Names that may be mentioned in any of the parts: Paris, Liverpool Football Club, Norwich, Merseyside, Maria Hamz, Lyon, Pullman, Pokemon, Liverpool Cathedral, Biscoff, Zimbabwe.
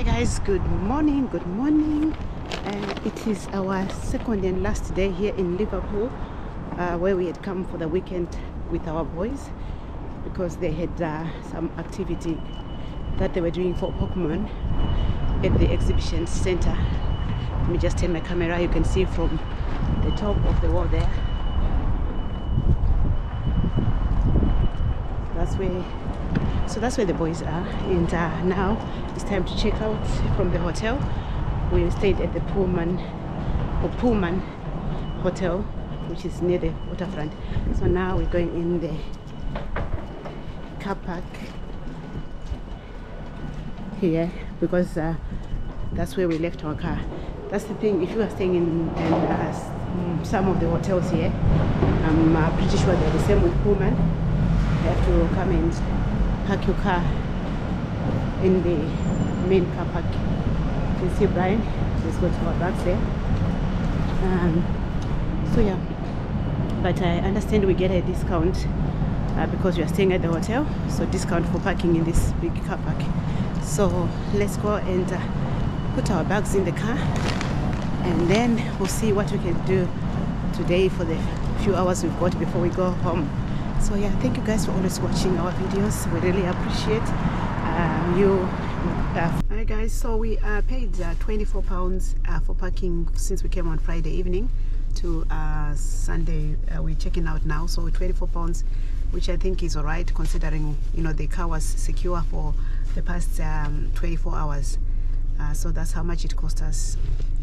Hi guys, good morning, good morning. It is our second and last day here in Liverpool, where we had come for the weekend with our boys because they had some activity that they were doing for Pokemon at the exhibition center. Let me just turn my camera. You can see from the top of the wall there, that's where the boys are. And now it's time to check out from the hotel. We stayed at the Pullman hotel, which is near the waterfront. So now we're going in the car park here because that's where we left our car. That's the thing, if you are staying in some of the hotels here, I'm pretty sure they're the same with Pullman. You have to come and park your car in the main car park. You can see Brian, let's go to our bags there. So yeah, but I understand we get a discount because we are staying at the hotel, so discount for parking in this big car park. So let's go and put our bags in the car, and then we'll see what we can do today for the few hours we've got before we go home. So yeah, thank you guys for always watching our videos. We really appreciate you. Hi guys, so we paid £24 for parking since we came on Friday evening to Sunday. We're checking out now, so £24, which I think is all right considering, you know, the car was secure for the past 24 hours. So that's how much it cost us.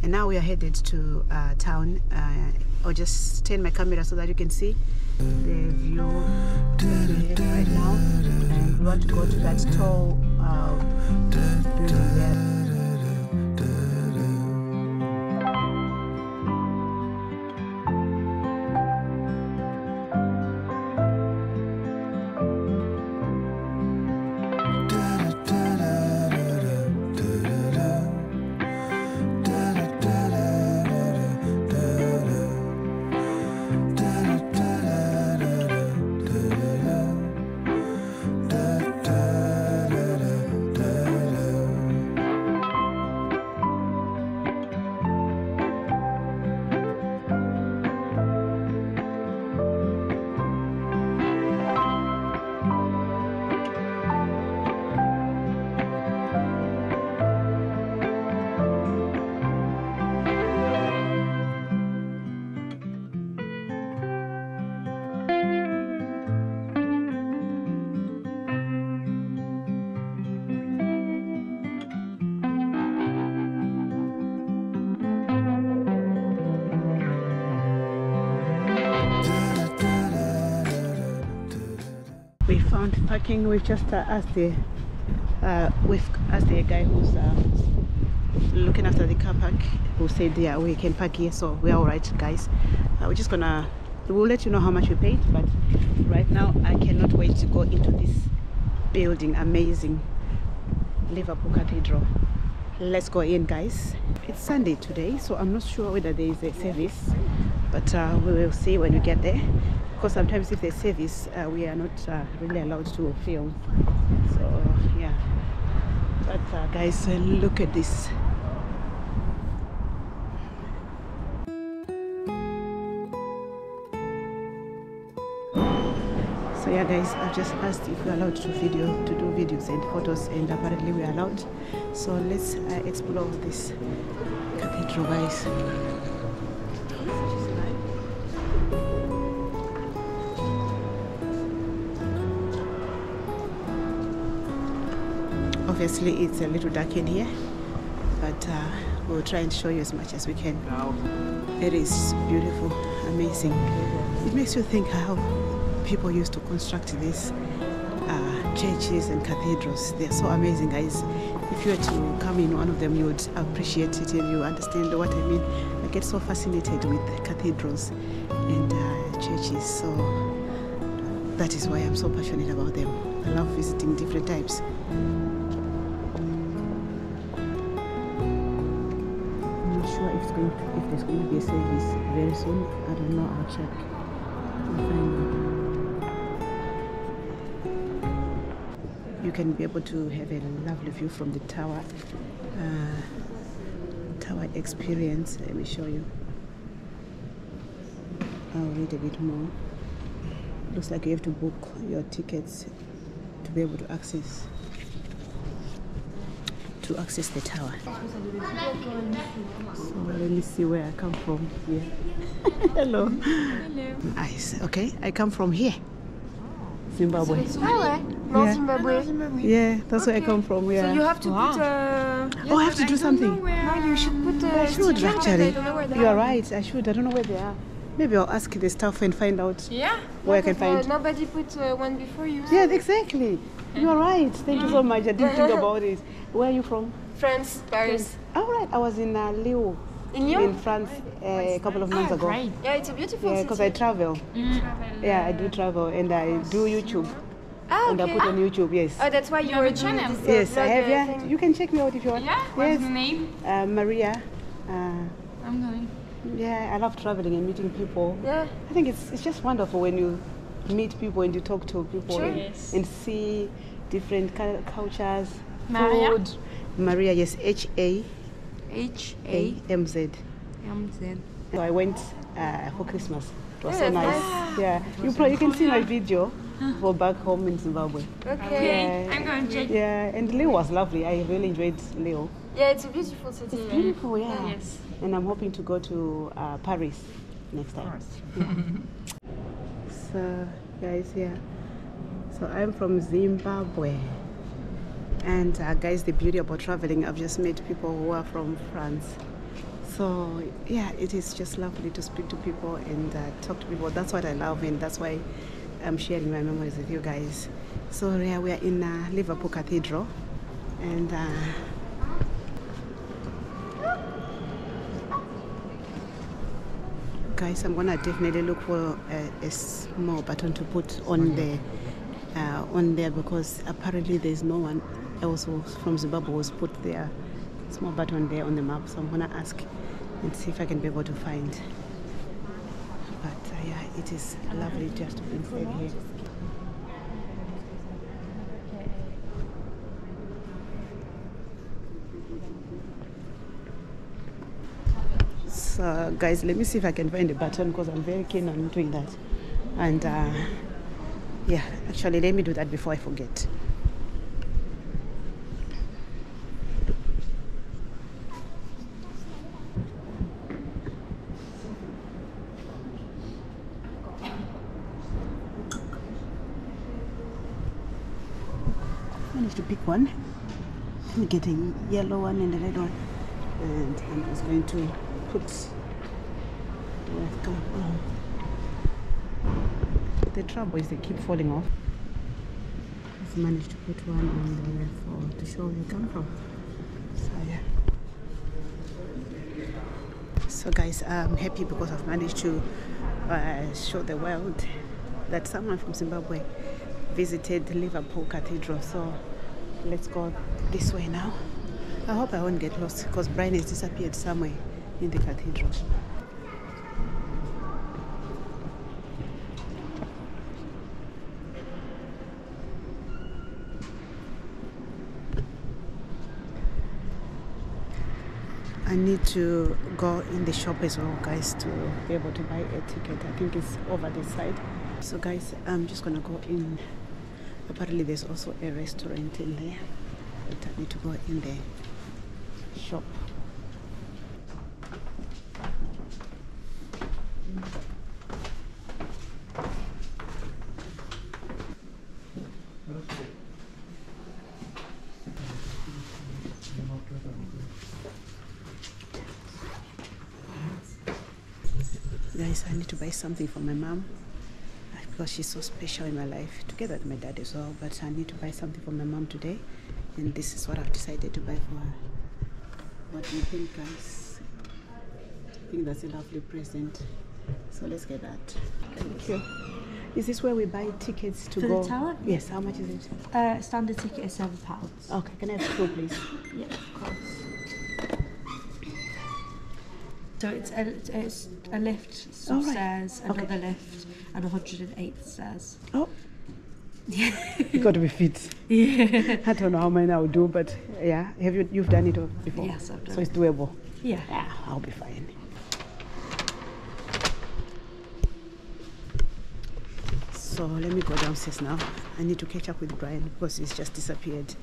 And now we are headed to town. I'll just turn my camera so that you can see the view right now, and we want to go to that tall building there. We found parking. We've just asked the guy who's looking after the car park, who said yeah, we can park here, so we're all right guys. We're just gonna, we'll let you know how much we paid, but right now I cannot wait to go into this building. Amazing, Liverpool Cathedral. Let's go in guys. It's Sunday today, so I'm not sure whether there is a service, but we will see when we get there. Because sometimes if there's service, we are not really allowed to film. So yeah, but guys, look at this. So yeah guys, I've just asked if we're allowed to do videos and photos, and apparently we're allowed. So let's explore this cathedral guys. Obviously it's a little dark in here, but we'll try and show you as much as we can. It is beautiful, amazing. It makes you think how people used to construct these churches and cathedrals. They're so amazing guys. If you were to come in one of them, you would appreciate it and you understand what I mean. I get so fascinated with cathedrals and churches, so that is why I'm so passionate about them. I love visiting different types. If there's going to be a service very soon, I don't know, I'll check. I'll find out. You can be able to have a lovely view from the tower tower experience. Let me show you. I'll read a bit more. Looks like you have to book your tickets to be able to access the tower. So let me see where I come from. Yeah. Hello. Hello. Nice. Okay, I come from here. Zimbabwe. Hello. North Zimbabwe. Yeah, that's where I come from. Yeah. So you have to put oh, I have to do something. No, you should put I should actually. You are right. I should. I don't know where they are. Maybe I'll ask the staff and find out where I can find. Nobody put one before you. Yeah, exactly. You are right. Thank you so much. I didn't think about it. Where are you from? France, Paris. All right. I was in Lyon. In Lyon? In France a couple of months ago. Right. Yeah, it's a beautiful city. Because I travel. Yeah, I do travel and I do YouTube. Ah, okay. And I put on YouTube, yes. Oh, that's why you have a channel. Yes, I have, yeah. You can check me out if you want. Yeah, what's your name? Maria. I'm going. Yeah, I love traveling and meeting people. Yeah. I think it's just wonderful when you meet people and you talk to people and see different cultures, Maria. Food. Maria, yes, H-A-M-Z. So I went for Christmas. It was so nice. Yeah, you can see my video for back home in Zimbabwe. Okay. I'm going to check. Yeah, and Leo was lovely. I really enjoyed Leo. Yeah, it's a beautiful city. It's beautiful, yeah. Yes. And I'm hoping to go to Paris next time. Yeah. So, guys, so I'm from Zimbabwe. And guys, the beauty about traveling, I've just met people who are from France. So, yeah, it is just lovely to speak to people and talk to people. That's what I love, and that's why I'm sharing my memories with you guys. So, yeah, we are in Liverpool Cathedral. And... guys, I'm gonna definitely look for a small button to put on there, because apparently there's no one else from Zimbabwe who's put their small button there on the map. So I'm gonna ask and see if I can be able to find. But yeah, it is lovely just to be inside here. Guys, let me see if I can find a button because I'm very keen on doing that. And yeah, actually, let me do that before I forget. I managed to pick one. I'm getting yellow one and the red one, and I'm just going to put the trouble is they keep falling off. I've managed to put one on there to show where you come from. So yeah. So guys, I'm happy because I've managed to show the world that someone from Zimbabwe visited Liverpool Cathedral. So let's go this way now. I hope I won't get lost because Brian has disappeared somewhere in the cathedral. I need to go in the shop as well, guys, to be able to buy a ticket. I think it's over this side. So guys, I'm just gonna go in. Apparently there's also a restaurant in there, but I need to go in the shop. Guys, I need to buy something for my mom because she's so special in my life, together with my dad as well, but I need to buy something for my mom today, and this is what I've decided to buy for her. What do you think, guys? I think that's a lovely present, so let's get that. Thank you. Is this where we buy tickets to go? To the tower? Yes, how much is it? Standard ticket is £7. Okay, can I have two, please? Yeah, of course. So it's a lift, some stairs, another lift, and 108 stairs. Oh, You've got to be fit. Yeah. I don't know how many I will do, but yeah. Have you? You've done it all before? Yes, I've done it. So it's doable? Yeah. Yeah, I'll be fine. So let me go downstairs now. I need to catch up with Brian because he's just disappeared.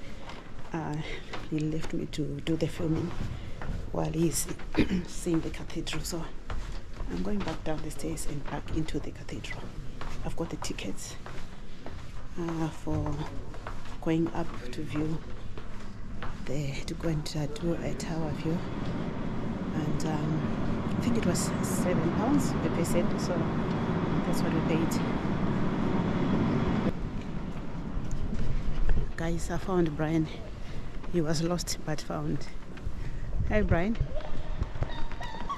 He left me to do the filming while he's seeing the cathedral. So I'm going back down the stairs and back into the cathedral. I've got the tickets for going up to view there, to go and do a tower view. And I think it was £7 per person, so that's what we paid. Guys, I found Brian. He was lost but found. Hi Brian,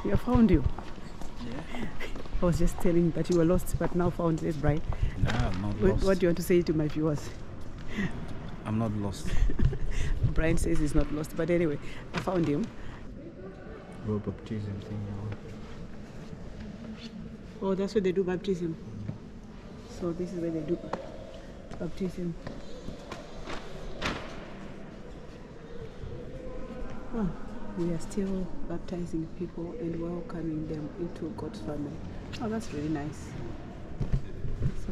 we have found you. Yeah. I was just telling that you were lost but now found it, Brian. No, I'm not lost. What do you want to say to my viewers? I'm not lost. Brian says he's not lost, but anyway, I found him. Well, baptism thing. Oh, that's where they do baptism. Mm. So this is where they do baptism. Oh. We are still baptizing people and welcoming them into God's family. Oh, that's really nice.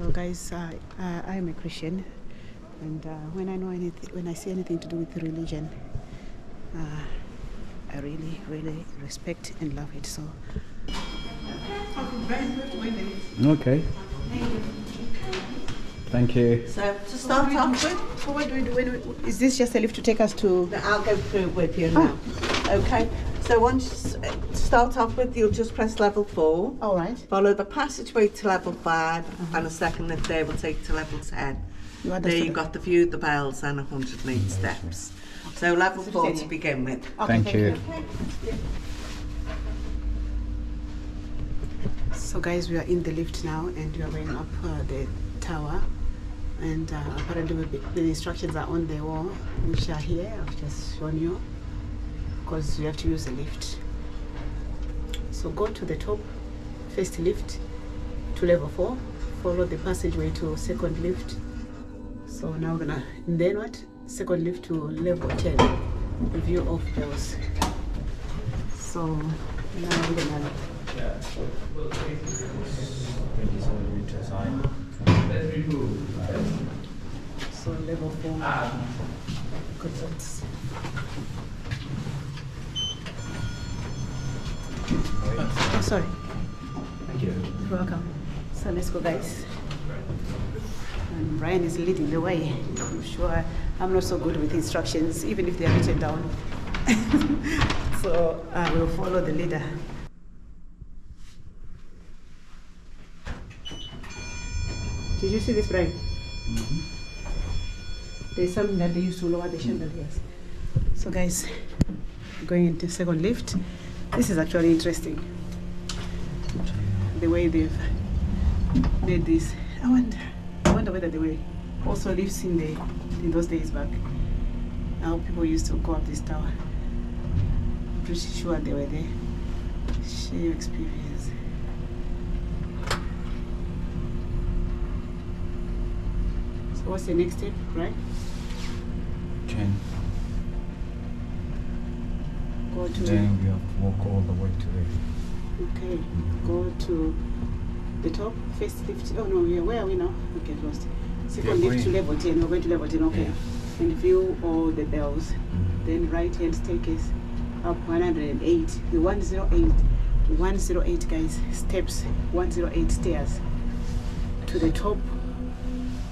So guys, I am a Christian, and when I see anything to do with religion, I really, really respect and love it. So okay. Thank you. So to start off with, what do we do? Is this just a lift to take us to? No, I'll go through with you now. Okay. So once to start off with, you'll just press level 4. All right. Follow the passageway to level 5, and a second lift there will take to level 10. There you've got the view, the bells, and 108 steps. So level 4 to begin with. Okay, thank you. Okay. So guys, we are in the lift now, and we are going up the tower. And apparently the instructions are on the wall, which are here. I've just shown you, because you have to use the lift. So go to the top, first lift to level 4, follow the passageway to second lift. So now we're gonna, and then what? Second lift to level 10, the view of those. So now we're gonna. Yeah. So level 4. Good. Oh, sorry. Thank you. You're welcome. So let's go, guys. And Brian is leading the way. I'm sure I'm not so good with instructions, even if they are written down. So I will follow the leader. Did you see this, Brian? Mm-hmm. There's something that they used to lower the chandeliers. So guys, going into second lift. This is actually interesting, the way they've made this. I wonder whether they were also lifts in those days back. How people used to go up this tower. Pretty sure they were there. Share your experience. So what's the next step, right? 10. Go to then we have to walk all the way to it. Okay, go to the top, first lift. Oh no, where are we now? Okay, lost. Second lift to level 10, we're going to level 10, okay. Yeah. And view all the bells. Mm-hmm. Then right hand staircase up 108, the 108 guys, steps, 108 stairs to the top.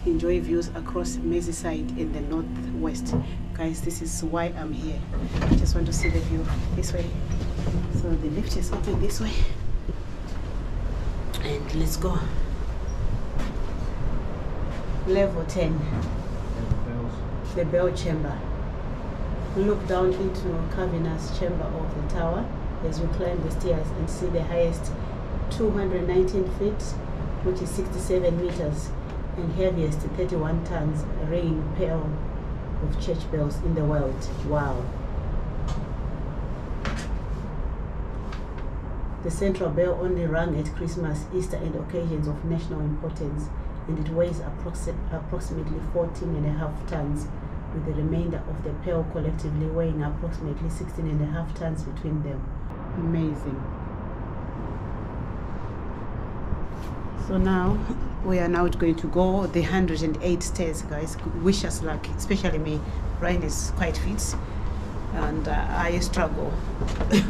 Enjoy views across Merseyside in the northwest. Guys, this is why I'm here. I just want to see the view this way. So the lift is open this way. And let's go. Level 10. The bell chamber. Look down into cavernous chamber of the tower as you climb the stairs and see the highest 219 feet, which is 67 meters. And heaviest 31 tons ring peal of church bells in the world. Wow. The central bell only rang at Christmas, Easter and occasions of national importance and it weighs approximately 14.5 tons, with the remainder of the pail collectively weighing approximately 16.5 tons between them. Amazing. So now we are going to go the 108 stairs, guys. Wish us luck, especially me. Ryan is quite fit, and I struggle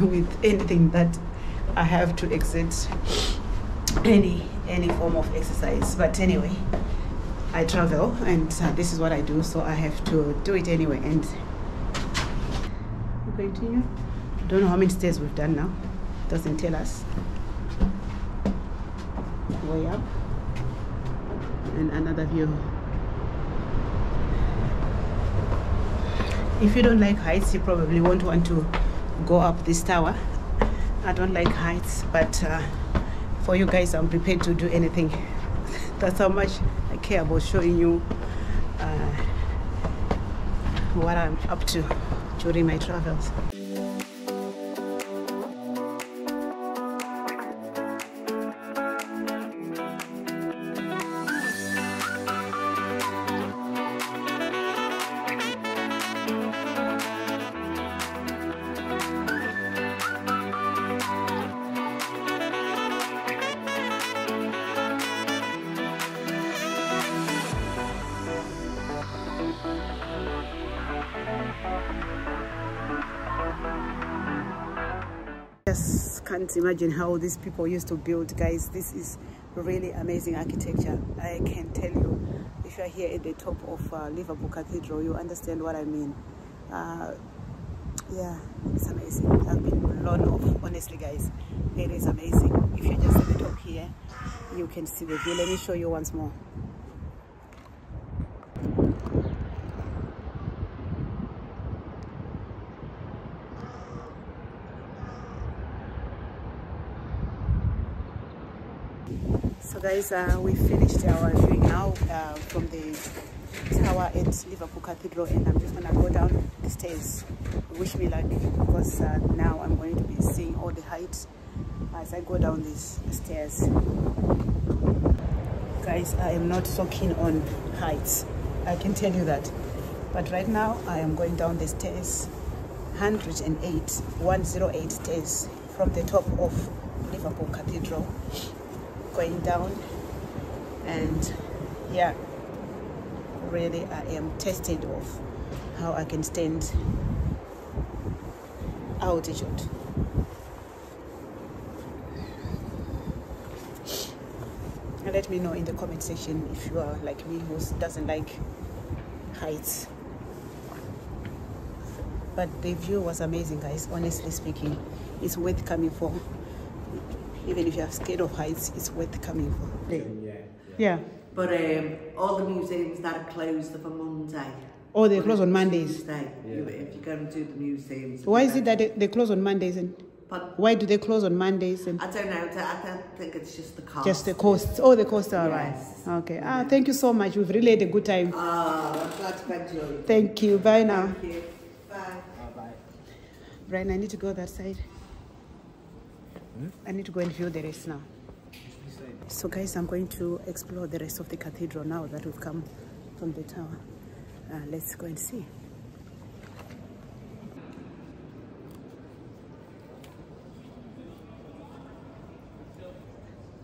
with anything that I have to exert any form of exercise. But anyway, I travel, and this is what I do, so I have to do it anyway. And we continue. Don't know how many stairs we've done now. Doesn't tell us. Way up, and another view. If you don't like heights, you probably won't want to go up this tower. I don't like heights, but for you guys, I'm prepared to do anything. That's how much I care about showing you what I'm up to during my travels. Can't imagine how these people used to build, guys. This is really amazing architecture. I can tell you, if you're here at the top of Liverpool Cathedral, you understand what I mean. Yeah, it's amazing. I've been blown off, honestly, guys. It is amazing. If you're just at the top here, you can see the view. Let me show you once more. So guys, we finished our viewing now from the tower at Liverpool Cathedral, and I'm just going to go down the stairs. Wish me luck, because now I'm going to be seeing all the heights as I go down these stairs. Guys, I am not so keen on heights, I can tell you that. But right now, I am going down the stairs, 108 stairs from the top of Liverpool Cathedral. Going down, and yeah, really I am tested of how I can stand altitude. And let me know in the comment section if you are like me, who doesn't like heights. But the view was amazing, guys. Honestly speaking, it's worth coming for. Even if you are scared of heights, it's worth coming for. Yeah. But all the museums that are closed are for Monday. Oh, they close on Mondays. Tuesday, yeah. If you go and do the museums. Why is it that they close on Mondays? And why do they close on Mondays? And I don't know. I think it's just the cost. Just the cost. Oh, the cost. All right. Yes. Okay. Yeah. Ah, thank you so much. We've really had a good time. Ah, I'm glad to find you. Thank you. Bye now. Thank you. Bye. Bye. Brian, I need to go that side. I need to go and view the rest now. So guys, I'm going to explore the rest of the cathedral now that we've come from the tower. Let's go and see.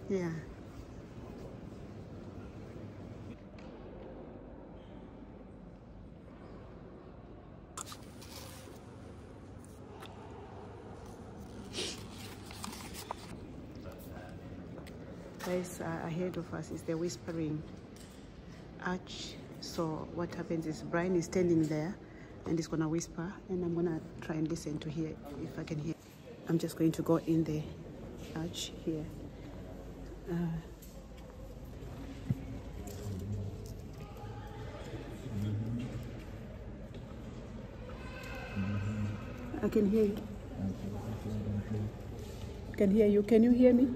Yeah. Guys, ahead of us is the Whispering Arch. So what happens is Brian is standing there and he's gonna whisper, and I'm gonna try and listen to hear if I can hear. I'm just going to go in the arch here. I can hear you. I can hear you. Can you hear me?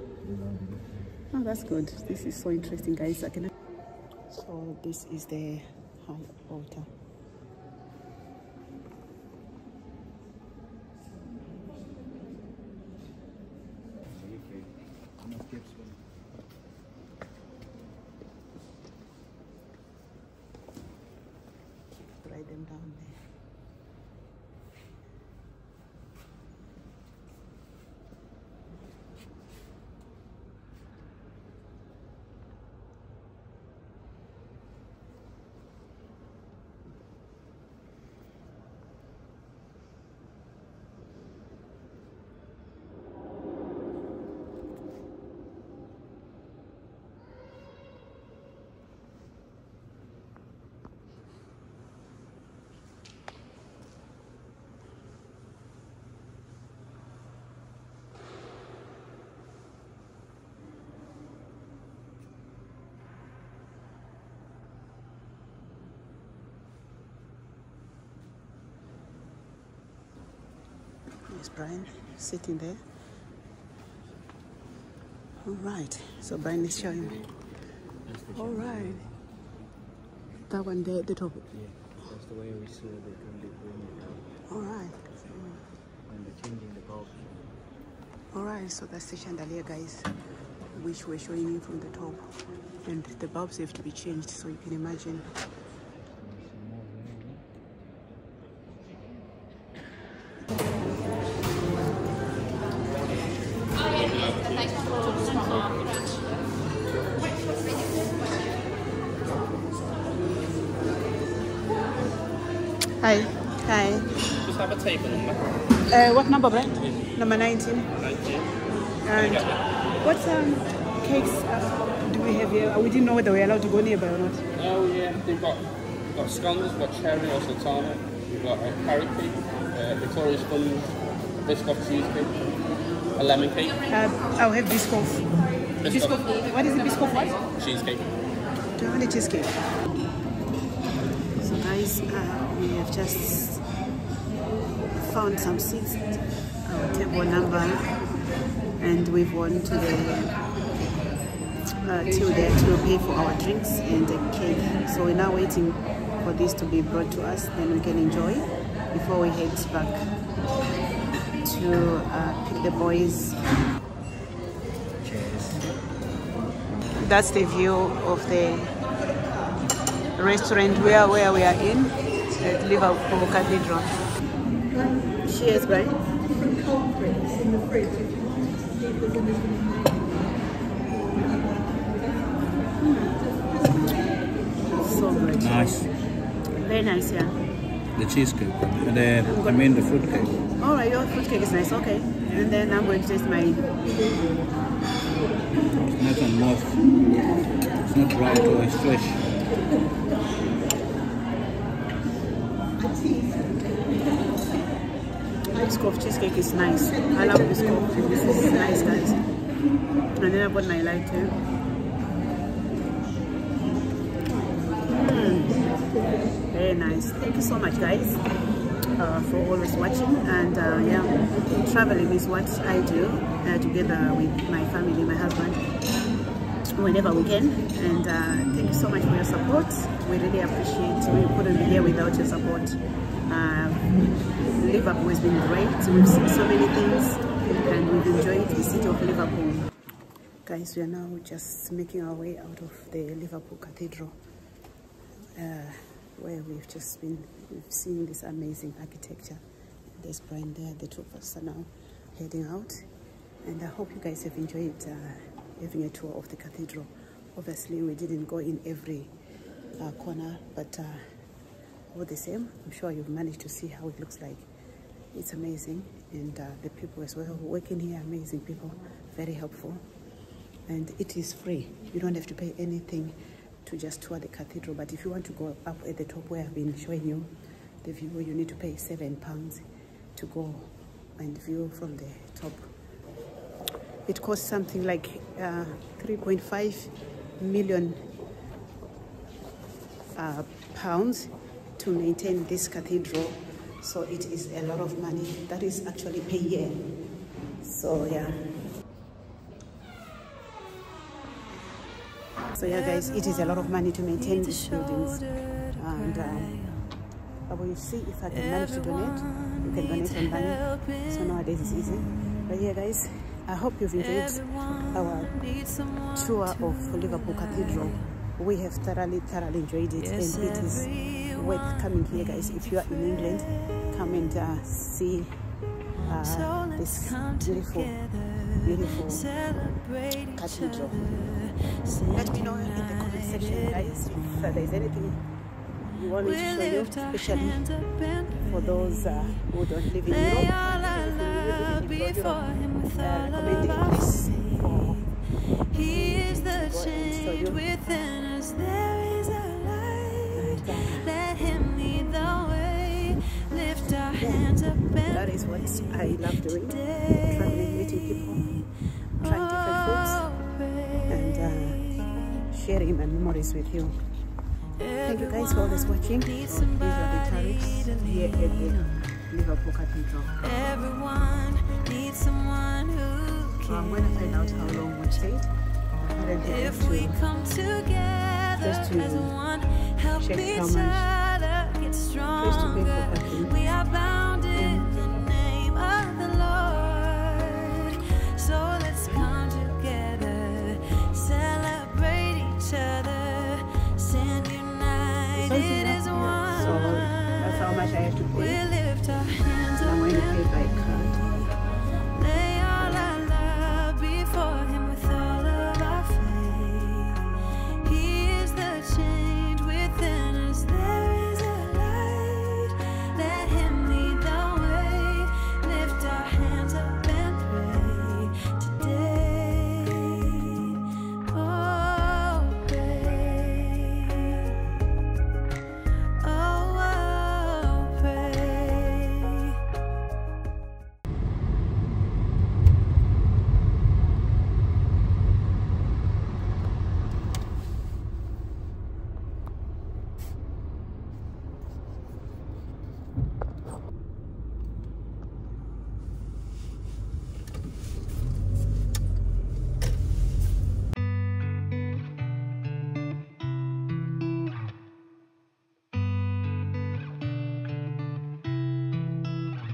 Oh, that's good. This is so interesting, guys. So this is the high altar. There's Brian sitting there. All right, so Brian is showing me. All right. That one there at the top? Yeah, that's the way we saw they can be doing it. All right. And they're changing the bulb. All right, so that's the chandelier, guys, which we're showing you from the top. And the bulbs have to be changed, so you can imagine. Hi. Hi. Just have a table number. What number, Brad? Number 19. 19. And what cakes do we have here? We didn't know whether we were allowed to go nearby or not. Oh yeah, they've got scones, we've got cherry or sultana, we've got a carrot cake, Victoria sponge, Biscoff cheese cake, a lemon cake. I'll have Biscoff. Biscoff. What is it? Biscoff what? Cheesecake. Do you want a cheesecake? We have just found some seats, table number, and we've gone to the till there to pay for our drinks and the cake. So we're now waiting for this to be brought to us, then we can enjoy before we head back to pick the boys. Cheers. That's the view of the restaurant where we are in at Liverpool Cathedral. Cheers, Brian. In the fridge. So good. Nice. Very nice, yeah. The cheesecake. I mean the fruit cake. All right, your fruit cake is nice, okay. Yeah. And then I'm going to taste my... It's not on mouth. It's not right or it's fresh. Biscoff cheesecake is nice. I love Biscoff. This is nice, guys. And then I got my light too. Very nice. Thank you so much, guys, for always watching. And yeah, traveling is what I do together with my family, my husband, whenever we can. And thank you so much for your support. We really appreciate it. We couldn't be here without your support. Liverpool has been great. We've seen so many things and we've enjoyed the city of Liverpool. Guys, we are now just making our way out of the Liverpool Cathedral, where we've seen this amazing architecture. There's Brian there. The two of us are now heading out, and I hope you guys have enjoyed having a tour of the cathedral. Obviously we didn't go in every corner, but all the same, I'm sure you've managed to see how it looks like. It's amazing. And the people as well who work in here, amazing people, very helpful. And it is free. You don't have to pay anything to just tour the cathedral. But if you want to go up at the top where I've been showing you the view, you need to pay £7 to go and view from the top. It costs something like 3.5 million pounds to maintain this cathedral. So it is a lot of money. That is actually per year. So yeah. So yeah, guys, it is a lot of money to maintain these buildings. And I will see if I can manage to donate. You can donate online. So nowadays it's easy. But yeah, guys, I hope you've enjoyed our tour of Liverpool Cathedral. We have thoroughly enjoyed it, and it is worth coming here, guys. If you are in England, come and see this beautiful cathedral. Let me know in the comment section, guys, if there is anything you want me to show you, especially for those who don't live in Europe. He is the change within us. There is a light. Let him lead the way. Lift our hands up. That is what I love doing. Traveling, meeting people, trying different foods, and sharing my memories with you. Thank you, guys, for always watching. These are the tariffs here at the Liverpool Cathedral. so I'm going to find out how long we stayed. If we come together as one, help each other get stronger. We are bound in the name of the Lord. So let's come together, celebrate each other, stand united as one. So that's how much I have to pay. I'm going to pay by card.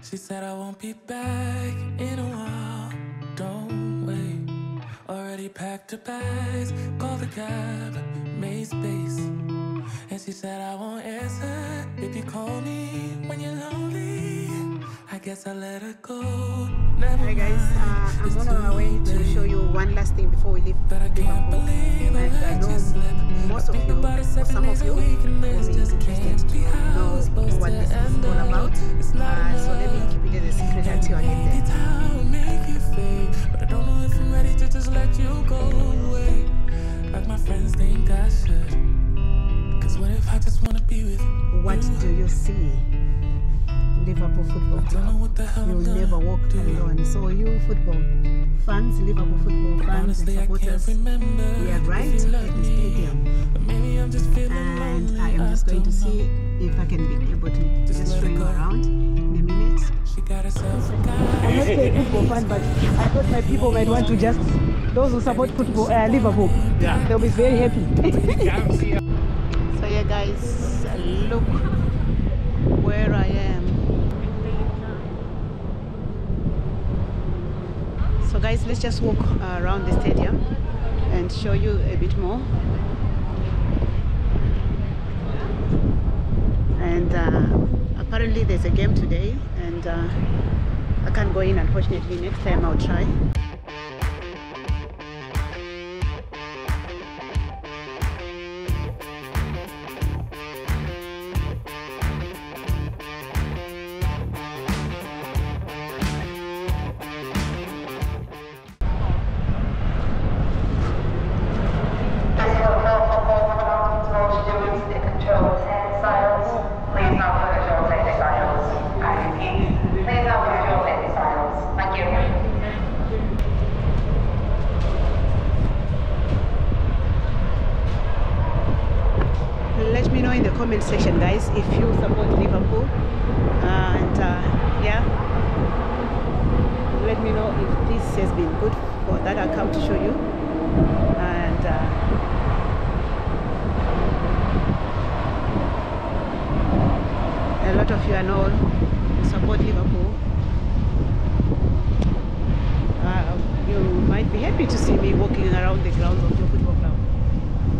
She said I won't be back in a while, don't wait. Already packed her bags, called the cab, made space. And she said I won't answer if you call me when you're lonely. I guess I let her go. Hi guys, I'm on our way to show you one last thing before we leave Liverpool. And I know most of you, or some of you, will be interested to know what this is all about. So let me keep it a secret until I get there. But I don't know if I'm ready to just let you go away. Like my friends think I should. Cause what if I just wanna be with you? What do you see? Liverpool Football Club. You'll never walk alone. So you football fans, Liverpool football fans and supporters, we are right at the stadium. And I am just going to see if I can be able to just show you around in a minute. I'm not a football fan, but I thought my people might want to just, those who support football, Liverpool, yeah, they'll be very happy. So yeah guys, look where I am. So guys, let's just walk around the stadium and show you a bit more. And apparently there's a game today and I can't go in, unfortunately. Next time I'll try. Comment section guys if you support Liverpool and yeah, let me know if this has been good for that I come to show you. And a lot of you I know support Liverpool. You might be happy to see me walking around the grounds of your football club.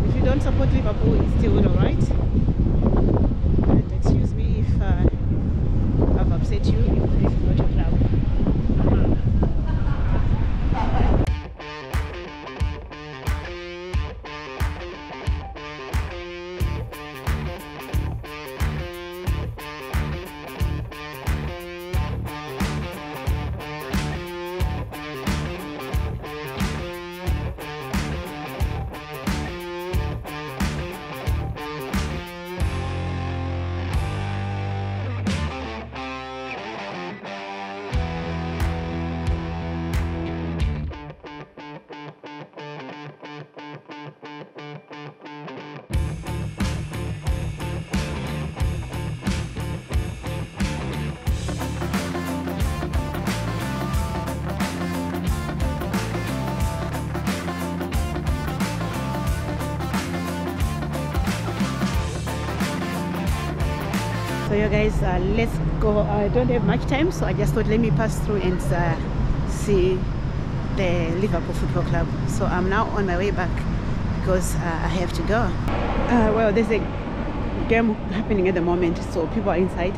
If you don't support Liverpool, it's still alright. Upset you if this is not your club. guys, let's go. I don't have much time, so I just thought let me pass through and see the Liverpool Football Club. So I'm now on my way back because I have to go. Well, there's a game happening at the moment, so people are inside.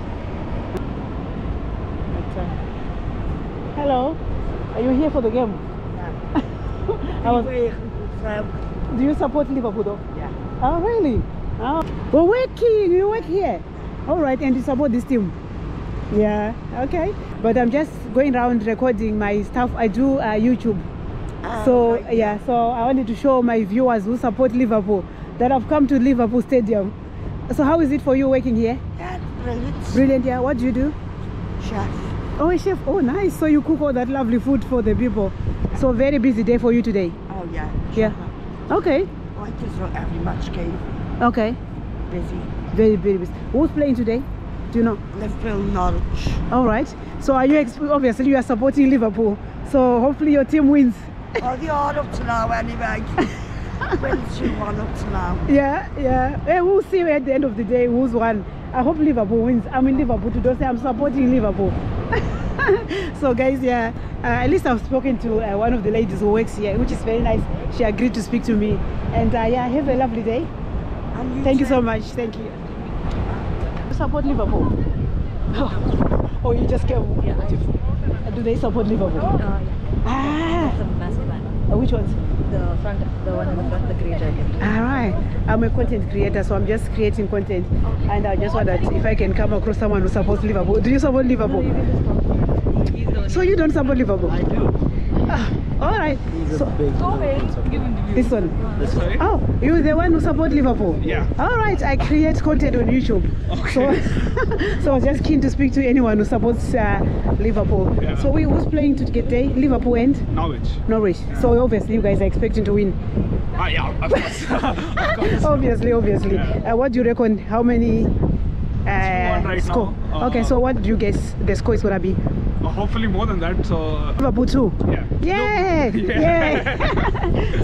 But, hello, are you here for the game? Yeah. I was, do you support Liverpool though? Yeah. Oh really? Oh, well, working. You work here. All right, and you support this team. Yeah, okay. But I'm just going around recording my stuff. I do YouTube. So right. Yeah, so I wanted to show my viewers who support Liverpool that I've come to Liverpool Stadium. So how is it for you working here? That's brilliant. Brilliant, yeah. What do you do? Chef. Oh, chef. Oh, nice. So you cook all that lovely food for the people. So very busy day for you today. Oh yeah. Yeah. Sure. Okay. I just don't have much game. Okay. Busy. Very, very busy. Who's playing today? Do you know? Liverpool, Norwich. All right. So are you obviously you are supporting Liverpool? So hopefully your team wins. Oh, they are up to now anyway. 22-1 up to now. Yeah, yeah. Hey, we'll see at the end of the day who's won. I hope Liverpool wins. I'm in Liverpool today. So I'm supporting Liverpool. So guys, yeah. At least I've spoken to one of the ladies who works here, which is very nice. She agreed to speak to me. And yeah, have a lovely day. Thank you so much. Thank you. Support Liverpool. Oh, you just came. Yeah, do they support Liverpool? Yeah. Ah, it's a massive fan. Which ones? The front, the one in the front, the grey jacket. All right. I'm a content creator, so I'm just creating content, and I just want that if I can come across someone who supports Liverpool. Do you support Liverpool? No, so you don't support Liverpool? I do. All right. So, this one. Sorry? Oh, you're the one who support Liverpool? Yeah. All right, I create content on YouTube. Okay. So, I was just keen to speak to anyone who supports Liverpool. Yeah. So who's playing today? Liverpool and? Norwich. Norwich. Yeah. So obviously you guys are expecting to win. Yeah, of course. Of course. Obviously, obviously. Yeah. What do you reckon? How many right score? Okay, so what do you guess the score is going to be? Hopefully more than that. So Liverpool 2. Yeah. Yay! No. Yeah. Yeah.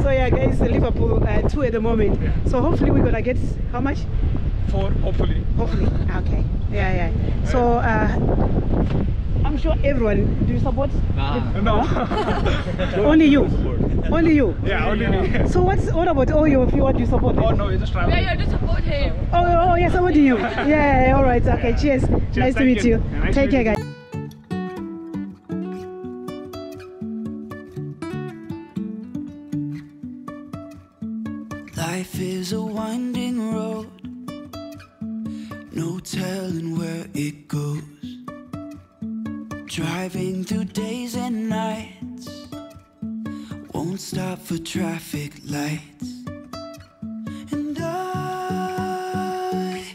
So yeah, guys, Liverpool 2 at the moment. Yeah. So hopefully we're gonna get how much? 4. Hopefully. Hopefully. Okay. Yeah, yeah. So I'm sure everyone. Do you support? Nah. No. Only you. Only you. Yeah, only me. So what about all your few? What do you support? Oh no, you just travel. Yeah, you just support him. Oh, yeah, supporting you. Yeah. All right. Okay. Yeah. Cheers. Nice to meet you. Yeah, nice. Take care, guys. Life is a winding road, no telling where it goes. Driving through days and nights, won't stop for traffic lights. And I